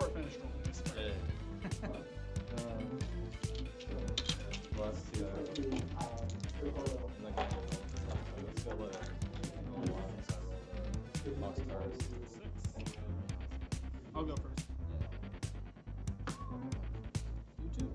for a finish roll. Yeah. I'll go first. You too.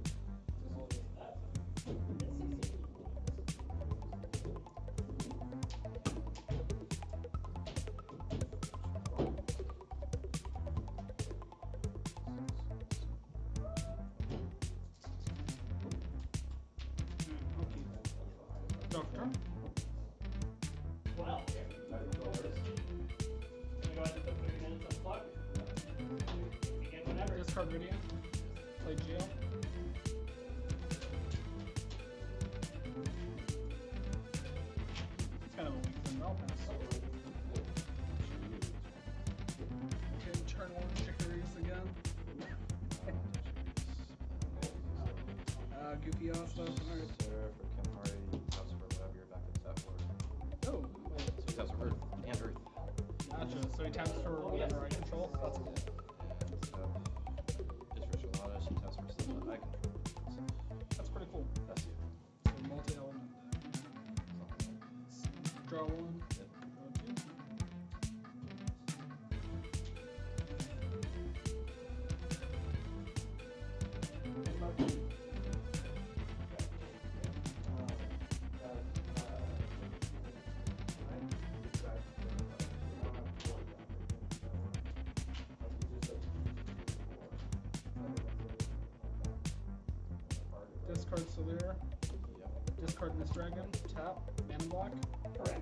Discard Solira. Yep. Discard Mist Dragon. Tap. Man and Black. Correct.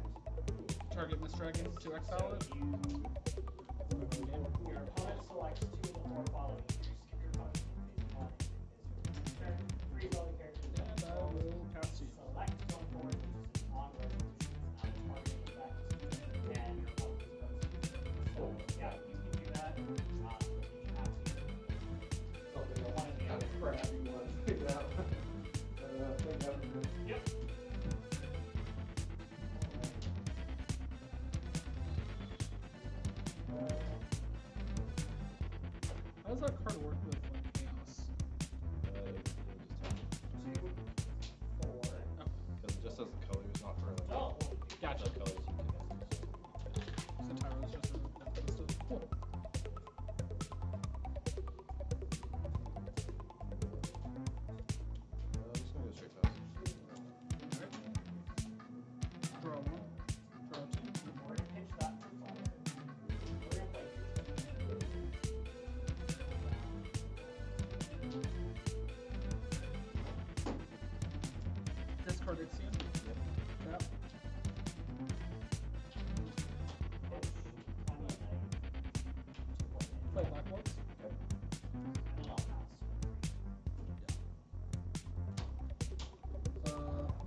Target Mist Dragon to exile it. Your opponent selects two or more following.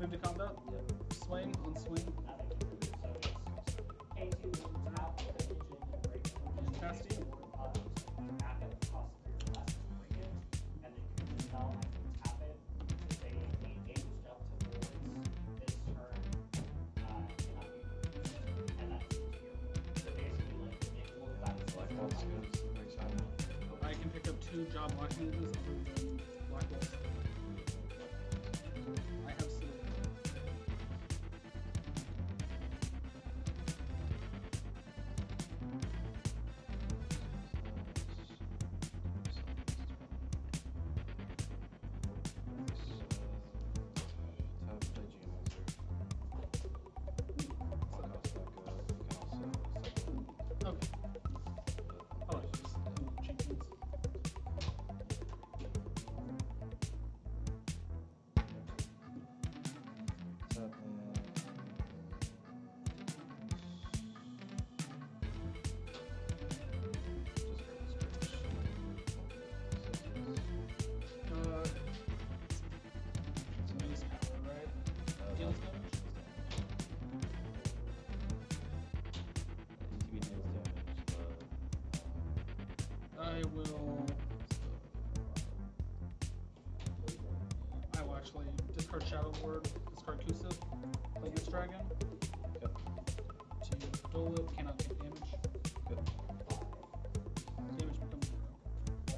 Move to combat. Yep. Swing on swing. Casting. I can pick up two job locking moves other than Black Waltz. I will actually discard Shadow Lord, discard Kusif, play Mist Dragon. Yep. To Dolo, cannot take damage. Yep. Damage becomes zero.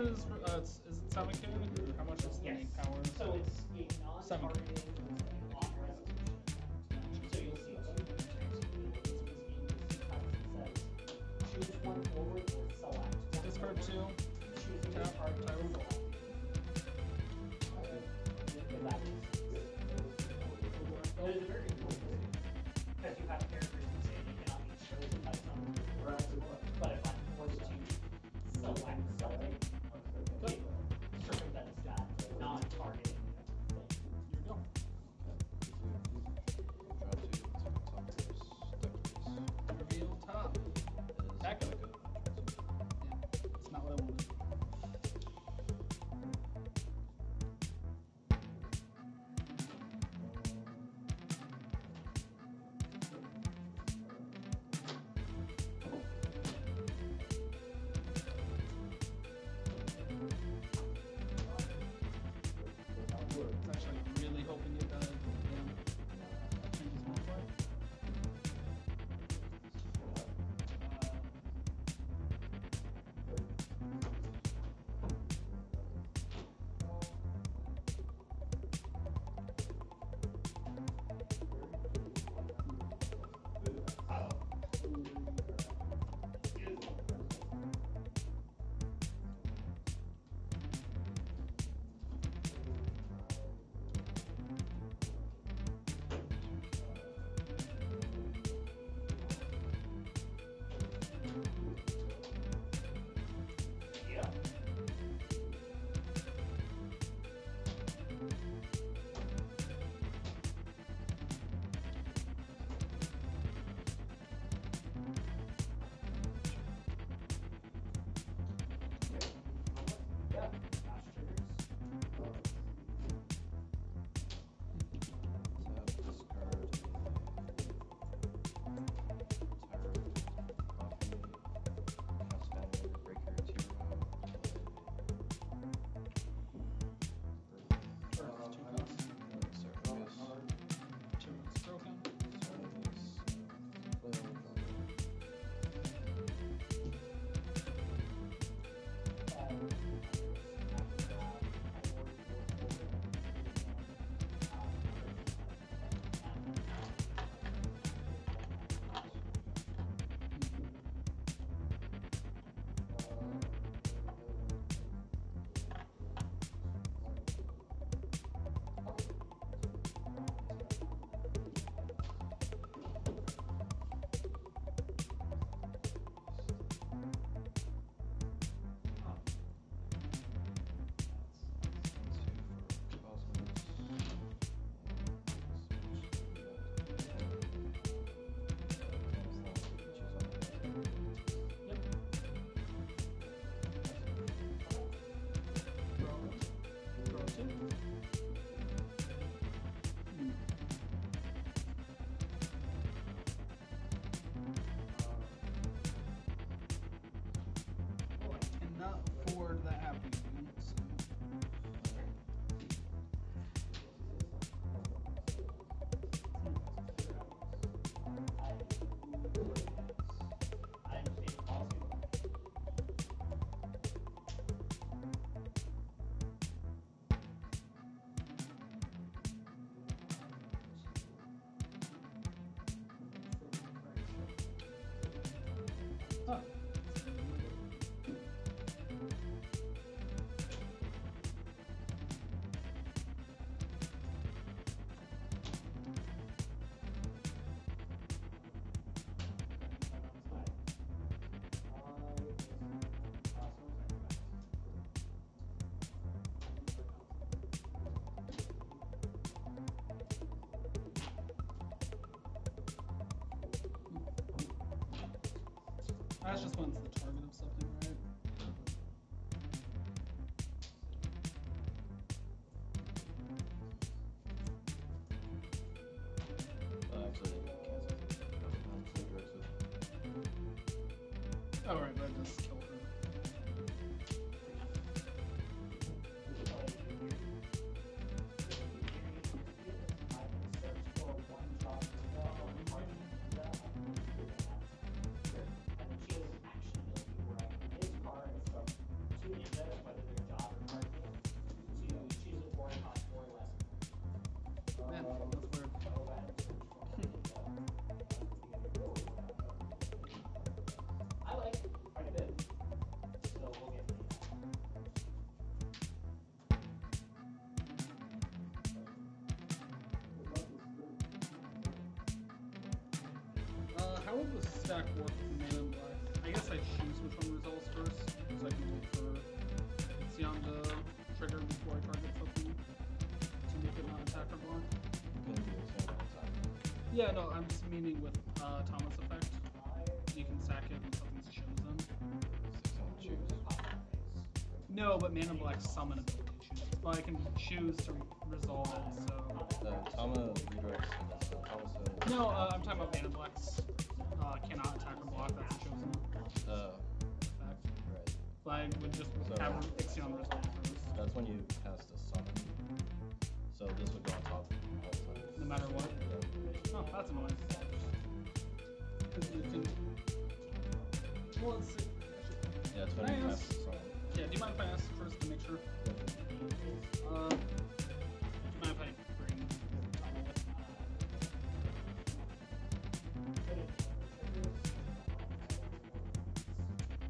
is it 7k? How much is the power? So it's a non-targeted off-resolution. So you'll see two. Choose one forward or select. Discard two. Choose tap or tyrant. That is very important because you have characters who say they cannot be chosen by someone. But if I'm forced to select something, it circumvents that non-targeted thing. Here we go. Reveal top. That goes good. Yeah, it's not what I wanted. That's just one's the target of something, right? Actually, I alright, but I just killed How would the stack work for Man and Black? I guess I choose which one resolves first, because I can wait for Xianga trigger before I target something to make it not attack or block. Yeah, no, I'm just meaning with Thomas effect, you can sack it when something's chosen. No, but Man and Black's summon ability chooses. Well, I can choose to resolve it, so... No, I'm talking about Man and Black's cannot attack or block, that's a chosen effect. Oh. Right. But I would just have Ixion resolve first. That's when you cast a summon. So this would go on top of it. No matter what? Oh, that's annoying. Well, let's see. Yeah, it's when you cast a summon. Yeah, do you mind if I ask first to make sure? Do you mind if I bring Tommy with me? I have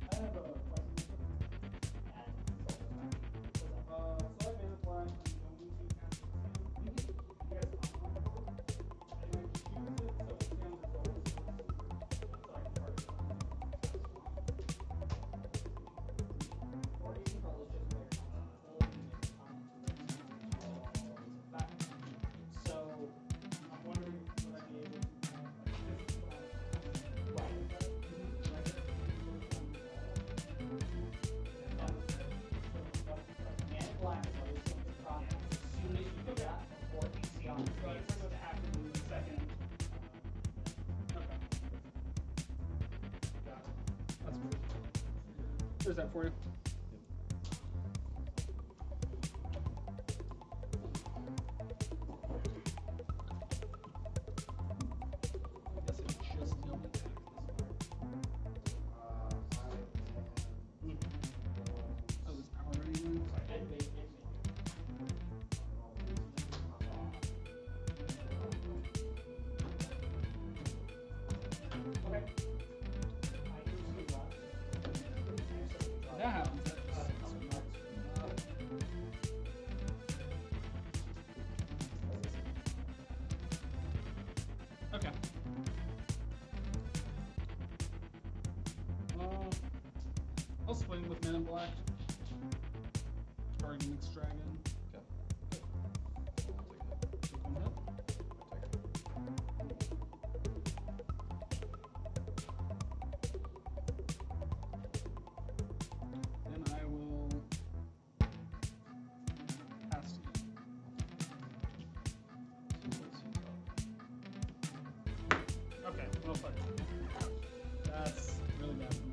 a There's that for you. I'll swing with Man in Black. Targeting Mist Dragon. Okay. Then I will pass to you. Okay, well, fuck. That's really bad for me.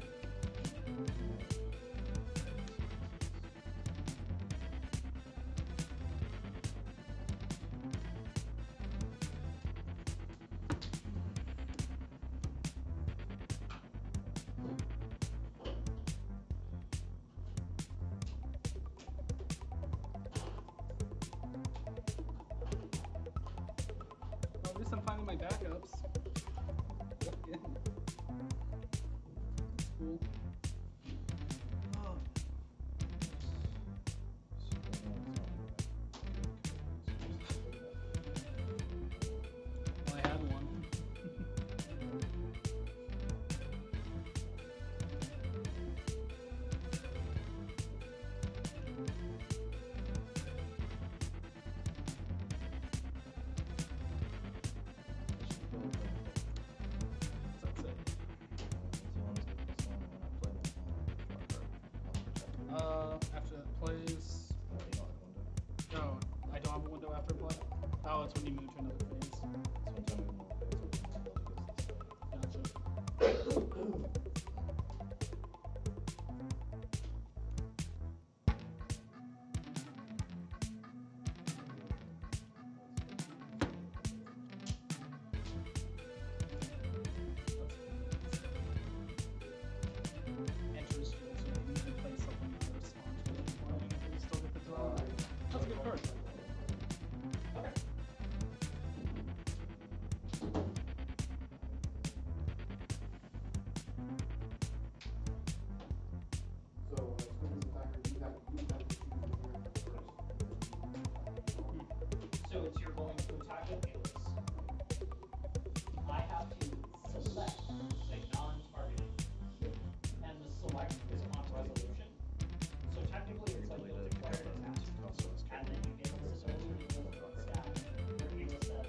At least I'm finding my backups. Yeah. That's cool. select a non-targeted hit, and the select is on resolution. So technically it's like you'll declare an attack, and then you get this ability to deal with stat. Your hero says,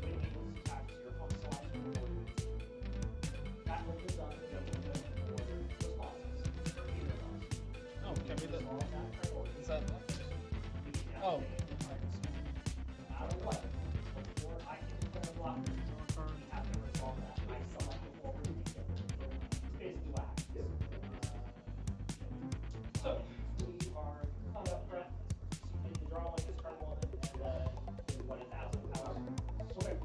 when equals attacks, your home slots are rewarded. That will be done in the order of responses for either of us. Oh, can we do that? Is that left? Oh. No matter what, before I can declare a block, we have to resolve that. I select the forward and it's basically what happens. So, we are caught up breath. So you can draw like this turn one and then 1,000 power. Swing. So then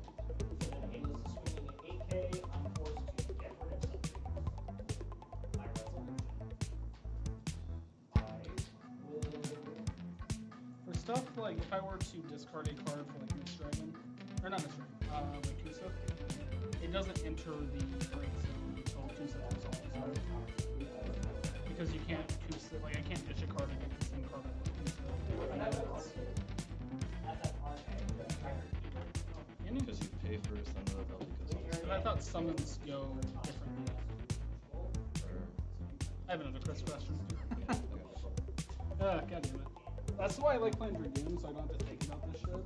I'm able to swing at 8k. I'm forced to get rid of something. My resolution. I will... For stuff like if I were to discard a card for like Mist Dragon, or not Mist Dragon, like Kusuf, it doesn't enter the break zone until Kusa resolves. Because you can't Kusa, like I can't dish a card and get the same card with Kusa. Because you pay for some of the abilities. But I thought summons go differently. I have another question. God damn it. That's why I like playing Dragoons, so I don't have to think about this shit.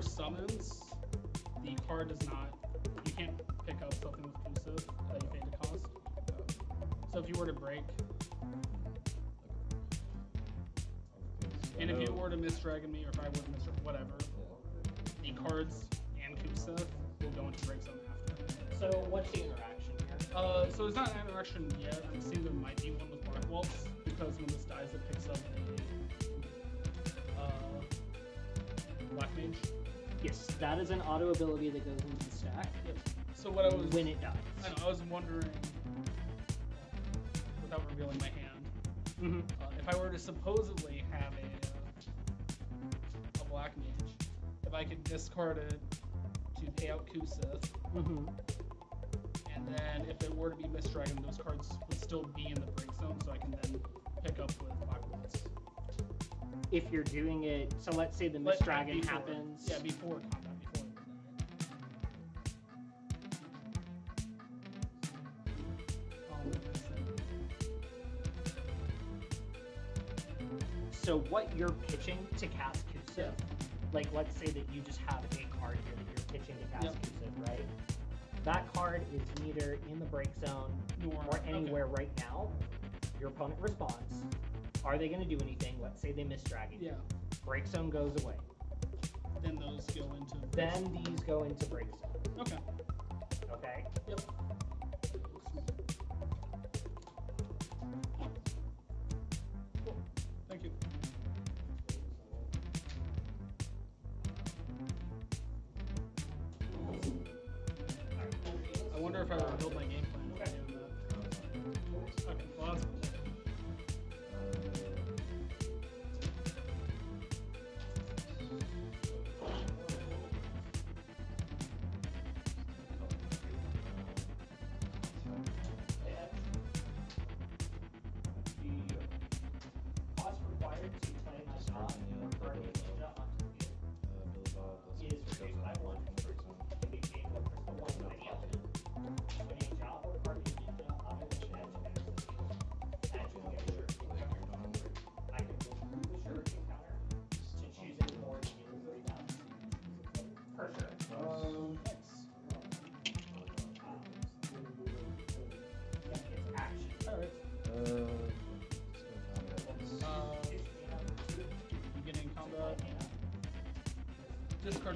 Summons, the card does not, you can't pick up something with Kusuf that you pay to cost. So if you were to break, and if you were to Mist Dragon me, or if I were to Mist Dragon, whatever, the cards and Kusuf will go into break zone after. So what's the interaction here? So there's not an interaction yet. I'm seeing there might be one with Black Waltz, because when this dies it picks up a Black Mage. Yes, that is an auto ability that goes into the stack. Yep. So what I was when it dies. I know, I was wondering, without revealing my hand, if I were to supposedly have a Black Mage, if I could discard it to pay out Kusith, and then if it were to be Mist Dragon, those cards would still be in the break zone, so I can then pick up with Black Waltz. If you're doing it, so let's say the Mist Dragon happens. Yeah, before combat, before it So what you're pitching to cast Kusif, like let's say that you just have a card here that you're pitching to cast Kusif, right? That card is neither in the break zone or anywhere right now. Your opponent responds. Are they going to do anything? Let's say they Mist Dragon. Yeah. Break zone goes away. Then those go into. Then these go into break zone. Okay. Okay. Yep. Cool. Thank you. I wonder if I revealed my game plan. Okay. Well, that's cool.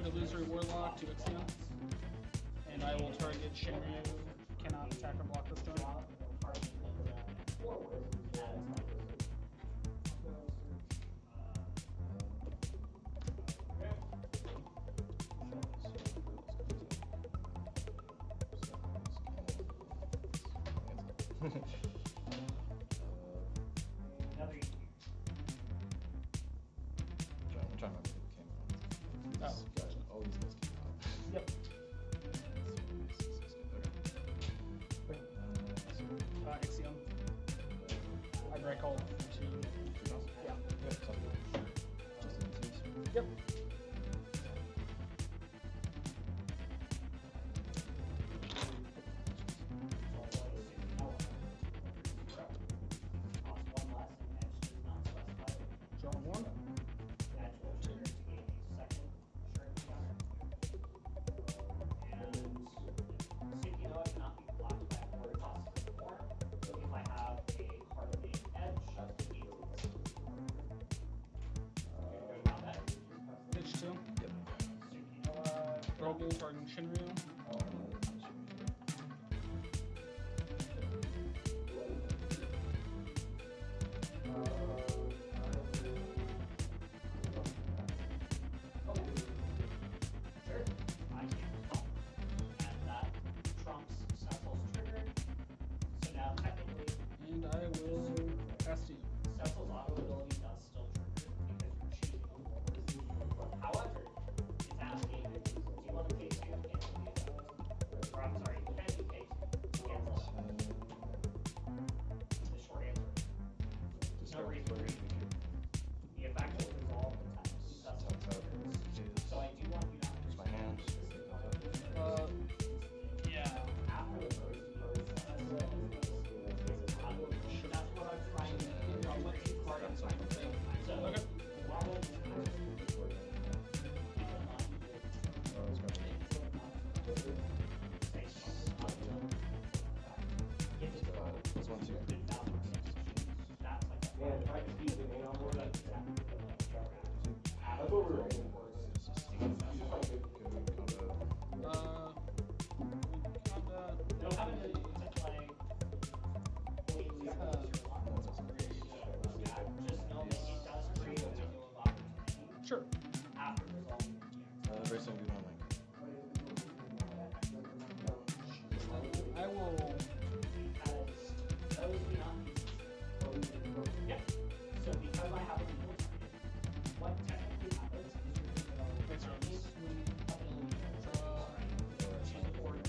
the Wizard Warlock to Exdeath, and I will target Shiryu. Cannot attack or block this turn. Targeting Shinryu.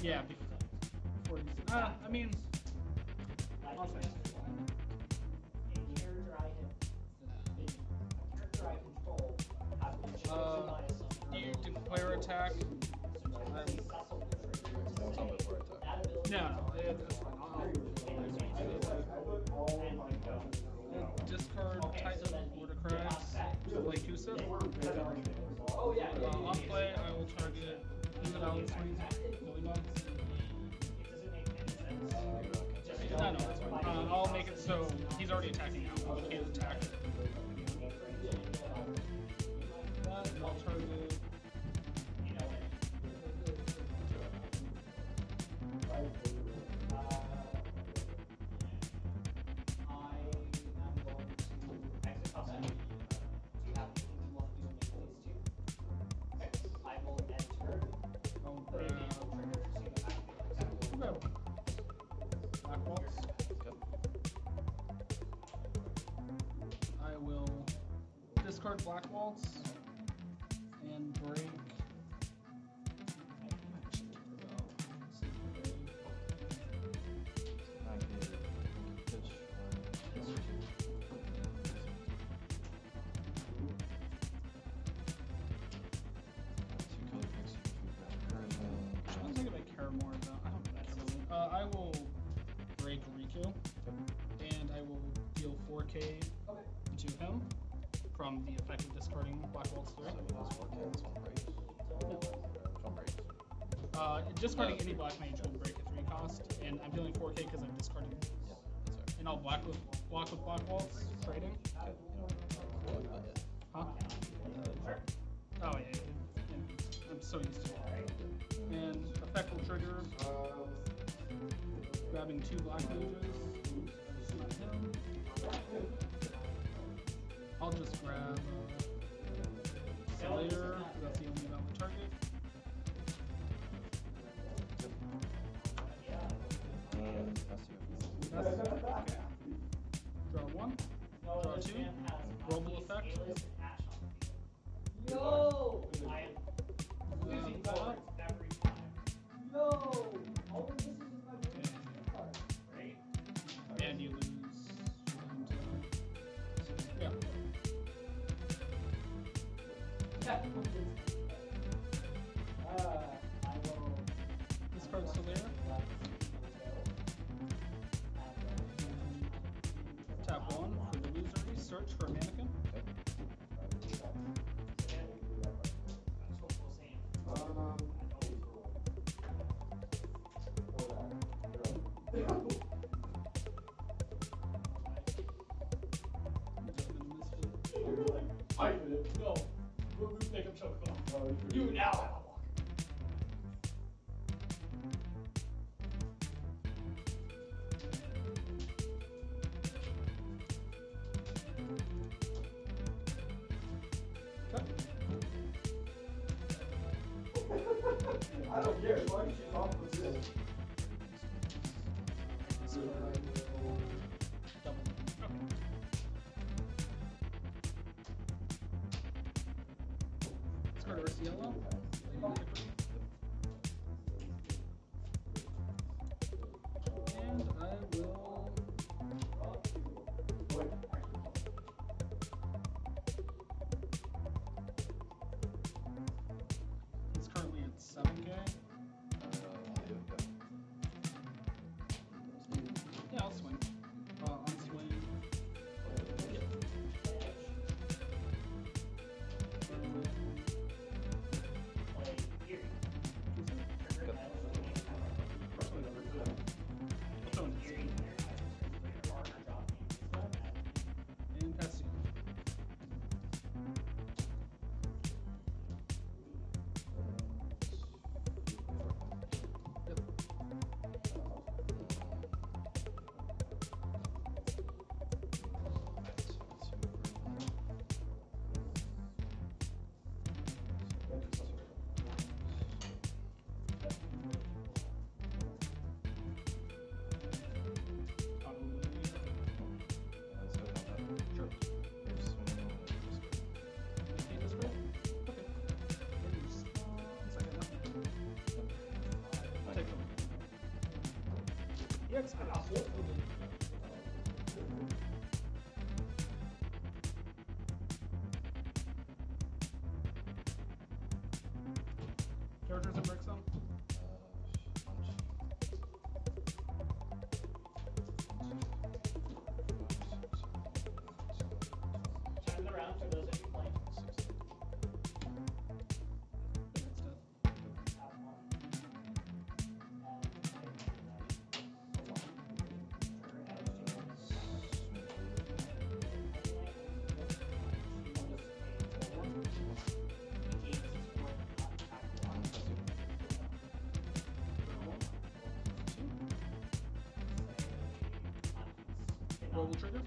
Yeah, before you see. I mean, I'll say. You did player attack. No, that's fine. Discard Titan Border Cracks. Play Kusa. On play, I will target the balance I'll make it so he's already attacking now. He can't attack. I'll try to. Black Waltz and break. I don't think I care more about. I don't think that's I will break Riku and I will deal 4K to him. From the effect of discarding Black Waltz through. Discarding any Black Mage will break at 3 cost, and I'm dealing 4K because I'm discarding it. Yeah, that's right. And I'll block with Black Waltz, trading. Okay. Huh? Oh, yeah. so used to. And effect will trigger grabbing two Black Mages. I'll just grab Solira, that's the only valid target. That's draw one, draw two, global effect. No! No! And you lose. Yeah. This card's still there. Tap one for the illusory, search for a mannequin. You now have a walk. Okay. I don't care as long as she's off the field. Yellow. And I will he's currently at 7K. Yeah, I'll swing. Chargers and bricks on? Turn the round for those of you playing. Trigger.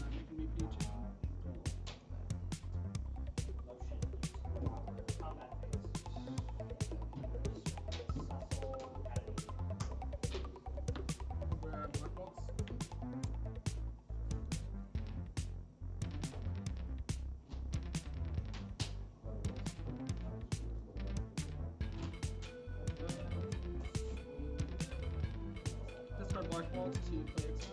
Not making me peach. Grab Black Waltz. Black Waltz to play XF.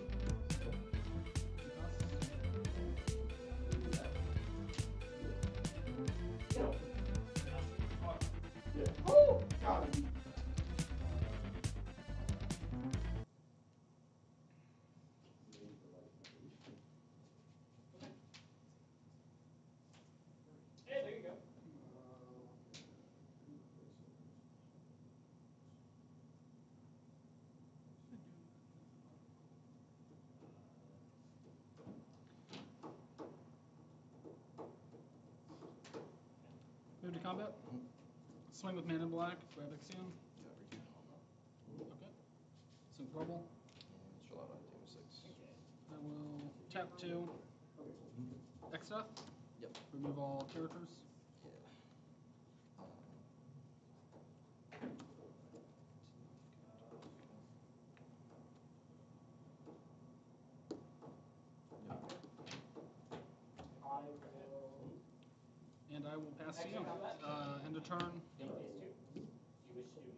combat? Swing with Man in Black, grab Xianga. Okay. Some purple. I will tap 2. Exdeath? Yep. Remove all characters. And I will pass to you. End of turn. Yep.